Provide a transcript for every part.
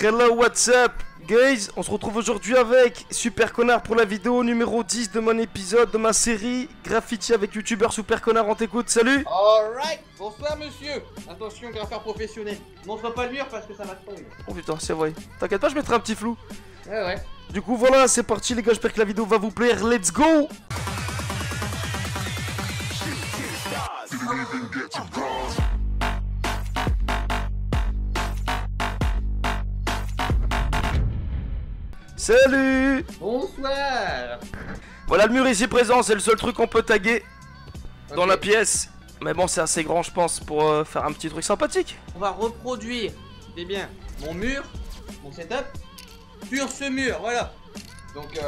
Hello, what's up, guys? On se retrouve aujourd'hui avec Super Connard pour la vidéo numéro 10 de mon épisode de ma série Graffiti avec youtubeur Super Connard. On t'écoute, salut. Alright, bonsoir monsieur. Attention, graffeur professionnel. Montre pas le mur parce que ça va tomber. Oh putain, c'est vrai. T'inquiète pas, je mettrai un petit flou. Ouais, ouais. Du coup, voilà, c'est parti les gars, j'espère que la vidéo va vous plaire. Let's go. Salut! Bonsoir! Voilà, le mur ici présent, c'est le seul truc qu'on peut taguer dans la pièce. Mais bon, c'est assez grand, je pense, pour faire un petit truc sympathique. On va reproduire, eh bien, mon mur, mon setup, sur ce mur, voilà. Donc,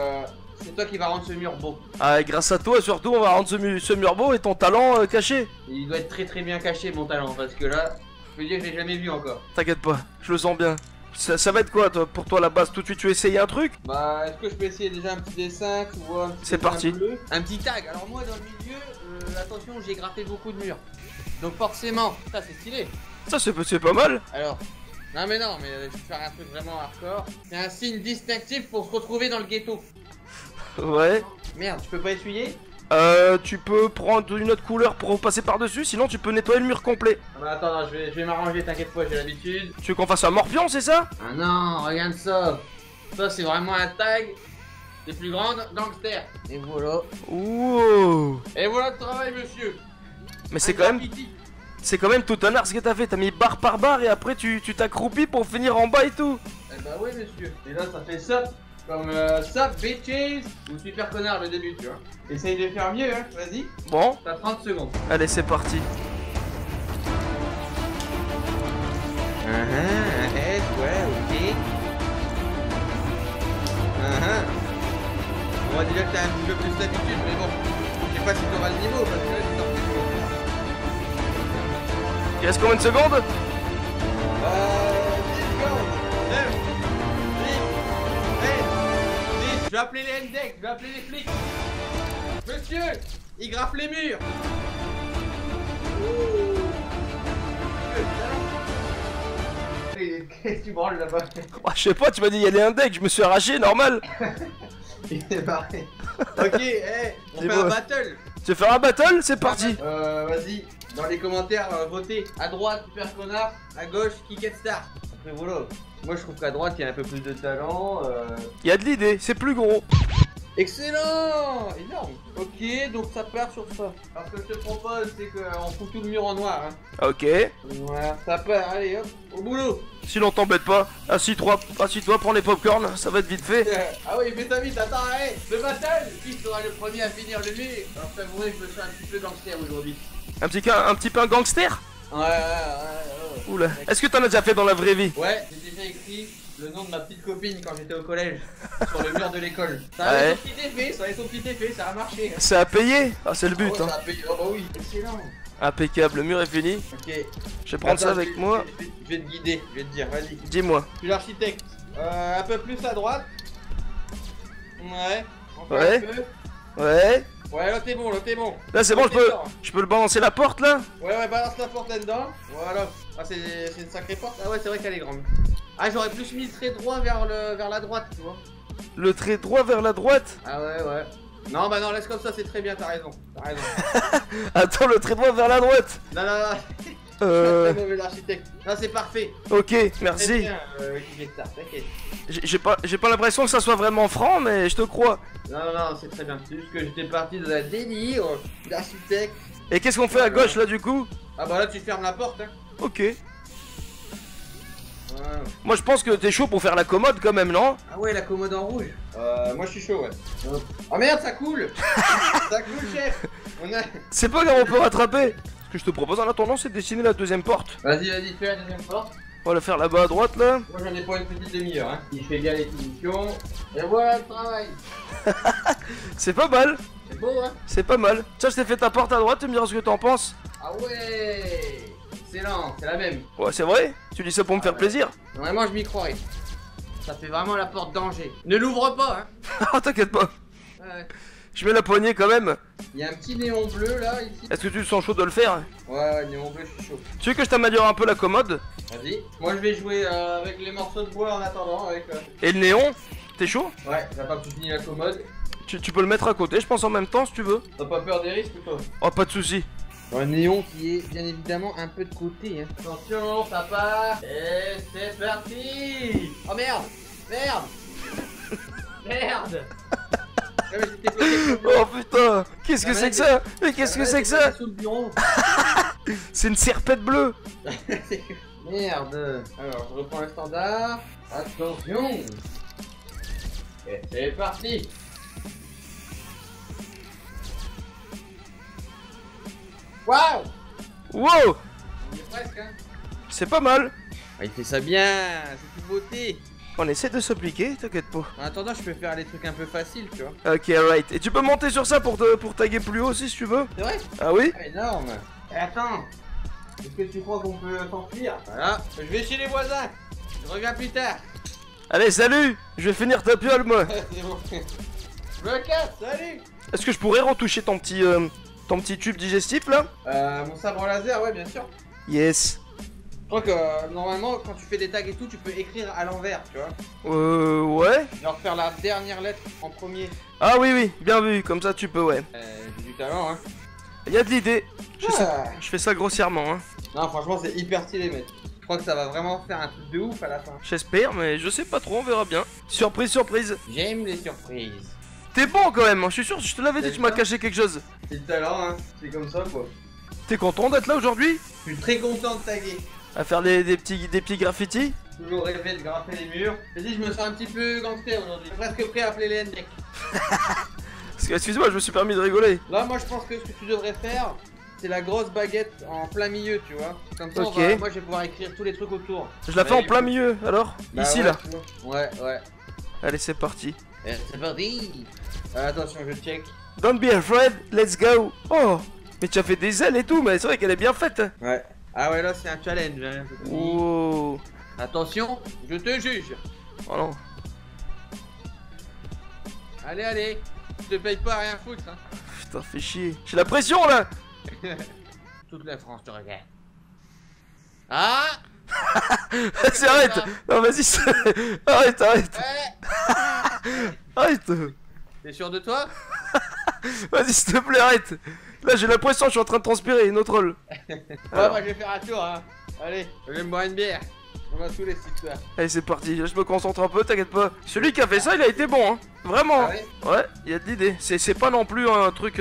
c'est toi qui vas rendre ce mur beau. Ah, et grâce à toi, surtout, on va rendre ce mur beau et ton talent caché. Il doit être très très bien caché, mon talent, parce que là, je peux dire que je l'ai jamais vu encore. T'inquiète pas, je le sens bien. Ça va être quoi toi, pour toi la base? Tout de suite tu essayes un truc? Bah est-ce que je peux essayer déjà un petit dessin? C'est parti. Un petit tag. Alors moi dans le milieu, attention, j'ai graffé beaucoup de murs. Donc forcément, ça c'est stylé. Ça c'est pas mal. Alors, non mais non, mais je vais faire un truc vraiment hardcore. C'est un signe distinctif pour se retrouver dans le ghetto. Ouais. Merde, tu peux pas essuyer? Tu peux prendre une autre couleur pour passer par-dessus, sinon tu peux nettoyer le mur complet. Ah bah attends, je vais m'arranger, t'inquiète pas, j'ai l'habitude. Tu veux qu'on fasse un morpion, c'est ça? Ah non, regarde ça. Ça, c'est vraiment un tag des plus grandes gangsters. Et voilà. Ouh. Et voilà le travail, monsieur. Mais c'est quand même... c'est quand même tout un art ce que t'as fait, t'as mis barre par barre et après tu t'accroupis pour finir en bas et tout. Eh bah oui, monsieur. Et là, ça fait ça. Comme ça, bitches, ou Super Connard le début, tu vois. Essaye de faire mieux, hein, vas-y. Bon. T'as 30 secondes. Allez, c'est parti. Ouais, ok. On va dire que t'as un petit peu plus d'habitude, mais bon, je sais pas si t'auras le niveau, parce que là, tu t'en fais plus. Il reste combien de secondes? 10 secondes. 9. Je vais appeler les NDEC, je vais appeler les flics. Monsieur, il graffe les murs. Qu'est-ce que tu branles là-bas? Oh, je sais pas, tu m'as dit il y a les NDEC, je me suis arraché, normal. Il est barré. Ok, hey, on fait un battle. Tu veux faire un battle? C'est parti. Vas-y, dans les commentaires, votez. À droite, Super Connard, à gauche, Kick Star. Après, voilà. Moi je trouve qu'à droite il y a un peu plus de talent. Il y a de l'idée, c'est plus gros. Excellent. Énorme. Ok, donc ça part sur ça. Alors ce que je te propose c'est qu'on fout tout le mur en noir, hein. Ok. Voilà, ça part, allez hop, au boulot. Si l'on t'embête pas, assis-toi, prends les popcorn, ça va être vite fait. Ah oui, mais t'as vite, attends, allez, le battle. Qui sera le premier à finir le mur? Alors ça vous que je me sens un petit peu gangster aujourd'hui. Un petit peu un gangster? Ouais. Oula. Est-ce que t'en as déjà fait dans la vraie vie? Ouais, j'ai déjà écrit le nom de ma petite copine quand j'étais au collège sur le mur de l'école. Ça avait son petit effet, ça a marché. Ça a payé? Ah, c'est le but. Ah ouais, hein. Ça a payé. Oh bah oui, excellent. Impeccable, le mur est fini. Ok. Je vais prendre ça avec moi. Je vais te guider, je vais te dire, vas-y. Dis-moi. Je suis l'architecte. Un peu plus à droite. Ouais. Ouais. Ouais, là t'es bon, Là c'est bon, je peux le balancer la porte là? Ouais, balance la porte là-dedans. Voilà. Ah, c'est une sacrée porte. Ah ouais, c'est vrai qu'elle est grande. Ah, j'aurais plus mis le trait droit vers la droite, tu vois. Le trait droit vers la droite? Ah ouais. Non, bah non, laisse comme ça, c'est très bien, t'as raison. Attends, le trait droit vers la droite? Non. Je suis très mauvais l'architecte. Non, c'est parfait. Ok, merci. J'ai pas l'impression que ça soit vraiment franc, mais je te crois. Non, c'est très bien. C'est juste que j'étais parti dans un délire d'architecte. Et qu'est-ce qu'on fait à gauche là du coup? Ah bah là tu fermes la porte, hein. Ok. Moi je pense que t'es chaud pour faire la commode quand même, non? Ah ouais, la commode en rouge. Moi je suis chaud, ouais. Oh merde, ça coule. Ça coule, chef. C'est pas grave, on peut rattraper. Ce que je te propose en attendant, c'est de dessiner la deuxième porte. Vas-y, fais la deuxième porte. On va la faire là-bas à droite là. Moi j'en ai pas une petite demi-heure, hein. Il fait bien les finitions. Et voilà le travail. C'est pas mal. C'est beau, hein. C'est pas mal. Tiens, je t'ai fait ta porte à droite, tu me diras ce que t'en penses. Ah ouais. Excellent, c'est la même. Ouais, c'est vrai. Tu dis ça pour me faire plaisir. Vraiment, je m'y croirais. Ça fait vraiment la porte danger. Ne l'ouvre pas, hein. Ah, t'inquiète pas. Ouais. Je mets la poignée quand même. Il y a un petit néon bleu là ici. Est-ce que tu te sens chaud de le faire? Ouais, néon bleu, je suis chaud. Tu veux que je t'améliore un peu la commode? Vas-y. Moi je vais jouer avec les morceaux de bois en attendant. Avec, et le néon? T'es chaud? Ouais, t'as pas pu finir la commode. Tu peux le mettre à côté, je pense en même temps si tu veux. T'as pas peur des risques ou quoi? Oh, pas de soucis. Un néon qui est bien évidemment un peu de côté. Hein. Attention, ça part. Et c'est parti. Oh merde. Merde. Merde. Oh putain, qu'est-ce que c'est que ça? Mais qu'est-ce que c'est que ça? C'est une serpette bleue. Merde. Alors je reprends le standard. Attention. Et c'est parti. Waouh. Wow. On est presque hein. C'est pas mal. Ah, il fait ça bien, c'est une beauté. On essaie de s'appliquer, t'inquiète pas. En attendant, je peux faire les trucs un peu faciles, tu vois. Ok, right. Et tu peux monter sur ça pour taguer plus haut aussi, si tu veux. C'est vrai? Ah oui? Ah, énorme. Et attends, est-ce que tu crois qu'on peut s'enfuir? Voilà, je vais chez les voisins. Je reviens plus tard. Allez, salut. Je vais finir ta piole, moi. C'est bon. Je me casse, salut. Est-ce que je pourrais retoucher ton petit tube digestif, là? Mon sabre laser, ouais, bien sûr. Yes. Je crois que normalement quand tu fais des tags et tout tu peux écrire à l'envers tu vois. Ouais. Genre faire la dernière lettre en premier. Ah oui oui, bien vu, comme ça tu peux ouais. J'ai du talent hein. Y'a de l'idée, je fais ça grossièrement hein. Non franchement c'est hyper stylé mec. Je crois que ça va vraiment faire un truc de ouf à la fin. J'espère mais je sais pas trop, on verra bien. Surprise surprise. J'aime les surprises. T'es bon quand même, je suis sûr, je te l'avais dit, tu m'as caché quelque chose. C'est du talent hein, c'est comme ça quoi. T'es content d'être là aujourd'hui? Je suis très content de taguer. À faire des petits graffitis. Toujours rêvé de graffer les murs. Vas-y, je me sens un petit peu gangster aujourd'hui. Presque prêt à appeler les NDEC. Excuse-moi, je me suis permis de rigoler. Là, moi, je pense que ce que tu devrais faire, c'est la grosse baguette en plein milieu, tu vois. Comme ça, okay. Moi, je vais pouvoir écrire tous les trucs autour. Je la fais en plein milieu, alors bah, ici, ouais, là. Ouais, ouais. Allez, c'est parti. C'est parti. Attention, je check. Don't be afraid, let's go. Oh, mais tu as fait des ailes et tout, mais c'est vrai qu'elle est bien faite. Ouais. Ah ouais là c'est un challenge hein. Oh. Attention, je te juge. Oh non. Allez allez, je te paye pas à rien foutre hein. Putain fais chier, j'ai la pression là. Toute la France te regarde. Ah. Vas-y arrête. Non vas-y arrête arrête ouais. Arrête. T'es sûr de toi? Vas-y s'il te plaît arrête. Là j'ai l'impression que je suis en train de transpirer, notre rôle. Ouais, moi je vais faire un tour hein. Allez, je vais me boire une bière. On va tous les sites là. Allez c'est parti, là je me concentre un peu, t'inquiète pas. Celui qui a fait ça il a été bon hein. Vraiment ah, oui. Ouais, il y a de l'idée. C'est pas non plus un truc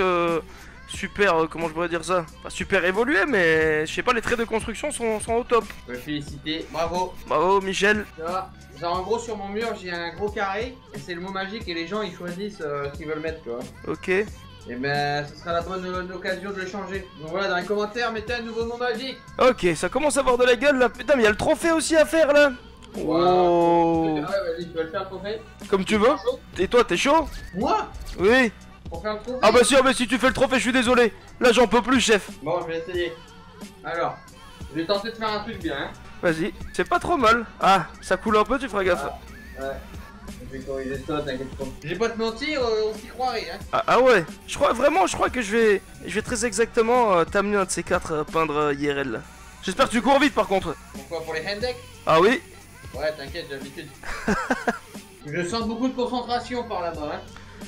super, comment je pourrais dire ça, enfin, super évolué mais je sais pas, les traits de construction sont au top. Je vais féliciter, bravo. Bravo Michel. Ça genre en gros sur mon mur j'ai un gros carré et c'est le mot magique et les gens ils choisissent ce qu'ils veulent mettre tu vois. Ok. Et eh ben, ce sera la bonne occasion de le changer. Donc voilà, dans les commentaires, mettez un nouveau mot magique. Ok, ça commence à avoir de la gueule là. Putain, mais il y a le trophée aussi à faire là. Wow. Ouais, vas-y, tu vas le faire le trophée. Comme tu veux. Et toi, t'es chaud? Moi? Oui. Pour faire le trophée? Ah bah si, mais si tu fais le trophée, je suis désolé. Là, j'en peux plus, chef. Bon, je vais essayer. Alors, je vais tenter de faire un truc bien. Hein. Vas-y, c'est pas trop mal. Ah, ça coule un peu, tu feras gaffe. Ah, ouais. Je vais corriger ça, t'inquiète pas. J'ai pas te mentir, on s'y croirait hein. Ah ouais, je crois vraiment, je crois que je vais très exactement t'amener un de ces quatre peindre IRL. J'espère que tu cours vite par contre. Pourquoi? Pour les handecks? Ah oui. Ouais t'inquiète, j'ai l'habitude. Je sens beaucoup de concentration par là-bas hein.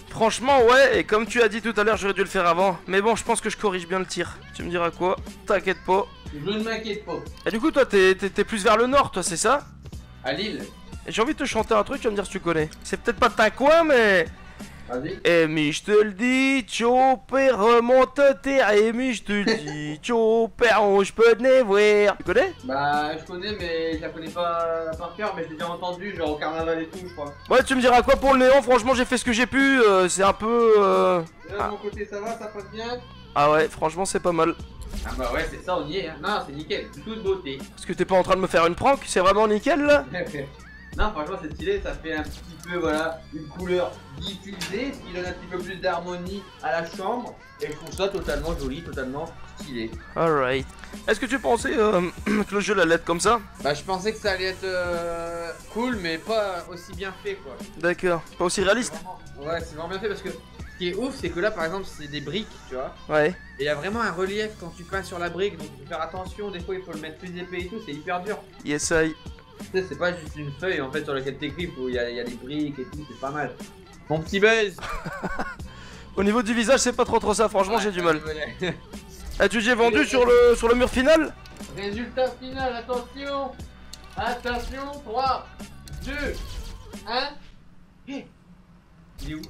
Franchement ouais, et comme tu as dit tout à l'heure j'aurais dû le faire avant. Mais bon je pense que je corrige bien le tir. Tu me diras quoi? T'inquiète pas. Je ne m'inquiète pas. Et du coup toi t'es plus vers le nord toi c'est ça? À Lille. J'ai envie de te chanter un truc, tu vas me dire si tu connais. C'est peut-être pas ta coin, mais. Vas-y. Eh, mais je te le dis, chopper, remonte terre. Eh, mais je te le dis, chopper, je peux te voir. Tu connais? Bah, je connais, mais je la connais pas par cœur, mais je l'ai déjà entendu, genre au carnaval et tout, je crois. Ouais, tu me diras quoi pour le néon? Franchement, j'ai fait ce que j'ai pu, c'est un peu. Là, de mon côté, ça va, ça passe bien. Ah ouais, franchement, c'est pas mal. Ah bah ouais, c'est ça, on y est, hein. Non, c'est nickel, c'est toute beauté. Parce que t'es pas en train de me faire une prank, c'est vraiment nickel là? Non, franchement, c'est stylé, ça fait un petit peu, voilà, une couleur diffusée, ce qui donne un petit peu plus d'harmonie à la chambre. Et je trouve ça totalement joli, totalement stylé. Alright. Est-ce que tu pensais que le jeu allait être comme ça? Bah, je pensais que ça allait être cool, mais pas aussi bien fait, quoi. D'accord, pas aussi réaliste? Vraiment... Ouais, c'est vraiment bien fait parce que... qui est ouf, c'est que là par exemple c'est des briques, tu vois. Ouais. Et il y a vraiment un relief quand tu passes sur la brique, donc il faut faire attention, des fois il faut le mettre plus épais et tout, c'est hyper dur. Yes I. Tu sais, c'est pas juste une feuille en fait sur laquelle t'écris, où il y a des briques et tout, c'est pas mal. Mon petit buzz. Au niveau du visage, c'est pas trop ça, franchement ouais, j'ai du mal. Ah, tu t'es vendu sur le mur final. Résultat final, attention. Attention, 3, 2, 1. Il est où?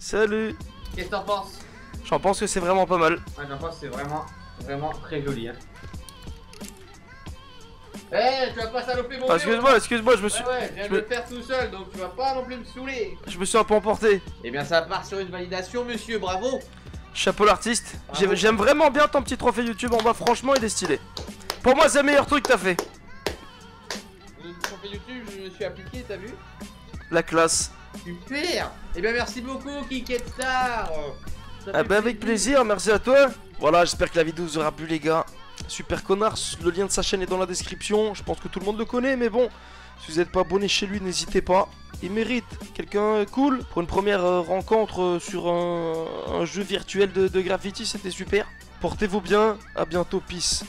Salut. Qu'est-ce que t'en penses? J'en pense que c'est vraiment pas mal. Ouais, j'en pense que c'est vraiment très joli. Hein. Eh, hey, tu vas pas saloper mon excuse-moi, je me suis... Ouais, je viens de le faire tout seul, donc tu vas pas non plus me saouler. Je me suis un peu emporté. Eh bien, ça part sur une validation, monsieur, bravo. Chapeau l'artiste. J'aime vraiment bien ton petit trophée YouTube en bas, franchement, il est stylé. Pour moi, c'est le meilleur truc que t'as fait. Le trophée YouTube, je me suis appliqué, t'as vu? La classe. Super. Eh bien, merci beaucoup, Kick Star. Ah bah, avec plaisir, merci à toi. Voilà, j'espère que la vidéo vous aura plu, les gars. Super Connard, le lien de sa chaîne est dans la description, je pense que tout le monde le connaît, mais bon, si vous n'êtes pas abonné chez lui, n'hésitez pas, il mérite, quelqu'un cool. Pour une première rencontre sur un jeu virtuel de graffiti, c'était super. Portez-vous bien, à bientôt, peace.